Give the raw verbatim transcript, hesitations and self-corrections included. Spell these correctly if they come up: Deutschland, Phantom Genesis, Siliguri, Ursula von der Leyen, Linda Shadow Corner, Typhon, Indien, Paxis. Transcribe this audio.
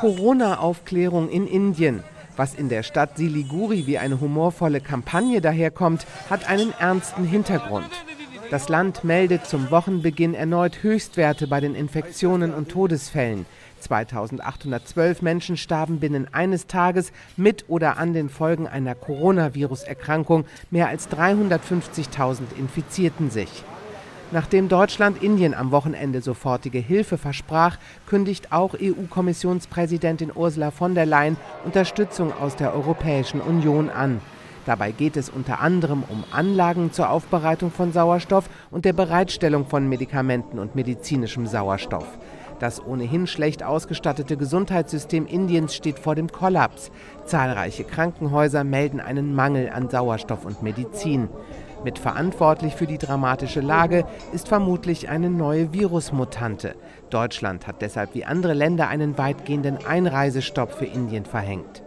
Corona-Aufklärung in Indien. Was in der Stadt Siliguri wie eine humorvolle Kampagne daherkommt, hat einen ernsten Hintergrund. Das Land meldet zum Wochenbeginn erneut Höchstwerte bei den Infektionen und Todesfällen. zweitausendachthundertzwölf Menschen starben binnen eines Tages mit oder an den Folgen einer Coronavirus-Erkrankung. Mehr als dreihundertfünfzigtausend infizierten sich. Nachdem Deutschland Indien am Wochenende sofortige Hilfe versprach, kündigt auch E U-Kommissionspräsidentin Ursula von der Leyen Unterstützung aus der Europäischen Union an. Dabei geht es unter anderem um Anlagen zur Aufbereitung von Sauerstoff und der Bereitstellung von Medikamenten und medizinischem Sauerstoff. Das ohnehin schlecht ausgestattete Gesundheitssystem Indiens steht vor dem Kollaps. Zahlreiche Krankenhäuser melden einen Mangel an Sauerstoff und Medizin. Mitverantwortlich für die dramatische Lage ist vermutlich eine neue Virusmutante. Deutschland hat deshalb wie andere Länder einen weitgehenden Einreisestopp für Indien verhängt.